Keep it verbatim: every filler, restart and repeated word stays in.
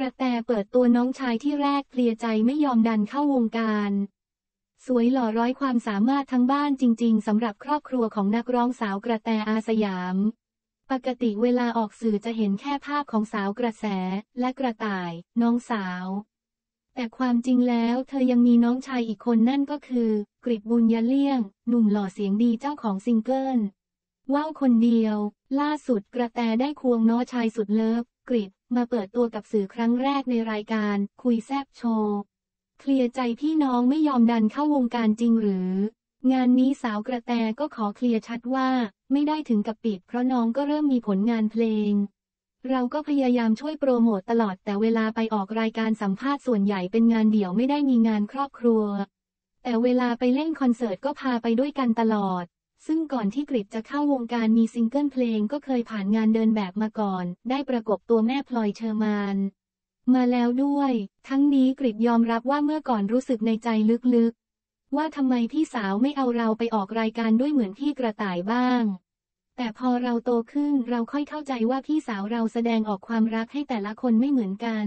กระแตเปิดตัวน้องชายที่แรกเคลียร์ใจไม่ยอมดันเข้าวงการสวยหล่อร้อยความสามารถทั้งบ้านจริงๆสำหรับครอบครัวของนักร้องสาวกระแตอาสยามปกติเวลาออกสื่อจะเห็นแค่ภาพของสาวกระแสและกระต่ายน้องสาวแต่ความจริงแล้วเธอยังมีน้องชายอีกคนนั่นก็คือกฤษ บุญยเลี่ยงหนุ่มหล่อเสียงดีเจ้าของซิงเกิลว้าวคนเดียวล่าสุดกระแตได้ควงน้องชายสุดเลิฟกฤษมาเปิดตัวกับสื่อครั้งแรกในรายการคุยแซบโชว์เคลียร์ใจพี่น้องไม่ยอมดันเข้าวงการจริงหรืองานนี้สาวกระแตก็ขอเคลียร์ชัดว่าไม่ได้ถึงกับปิดเพราะน้องก็เริ่มมีผลงานเพลงเราก็พยายามช่วยโปรโมตตลอดแต่เวลาไปออกรายการสัมภาษณ์ส่วนใหญ่เป็นงานเดี่ยวไม่ได้มีงานครอบครัวแต่เวลาไปเล่นคอนเสิร์ตก็พาไปด้วยกันตลอดซึ่งก่อนที่กฤษจะเข้าวงการมีซิงเกิลเพลงก็เคยผ่านงานเดินแบบมาก่อนได้ประกบตัวแม่พลอยเชอร์มานมาแล้วด้วยทั้งนี้กฤษยอมรับว่าเมื่อก่อนรู้สึกในใจลึกๆว่าทำไมพี่สาวไม่เอาเราไปออกรายการด้วยเหมือนพี่กระต่ายบ้างแต่พอเราโตขึ้นเราค่อยเข้าใจว่าพี่สาวเราแสดงออกความรักให้แต่ละคนไม่เหมือนกัน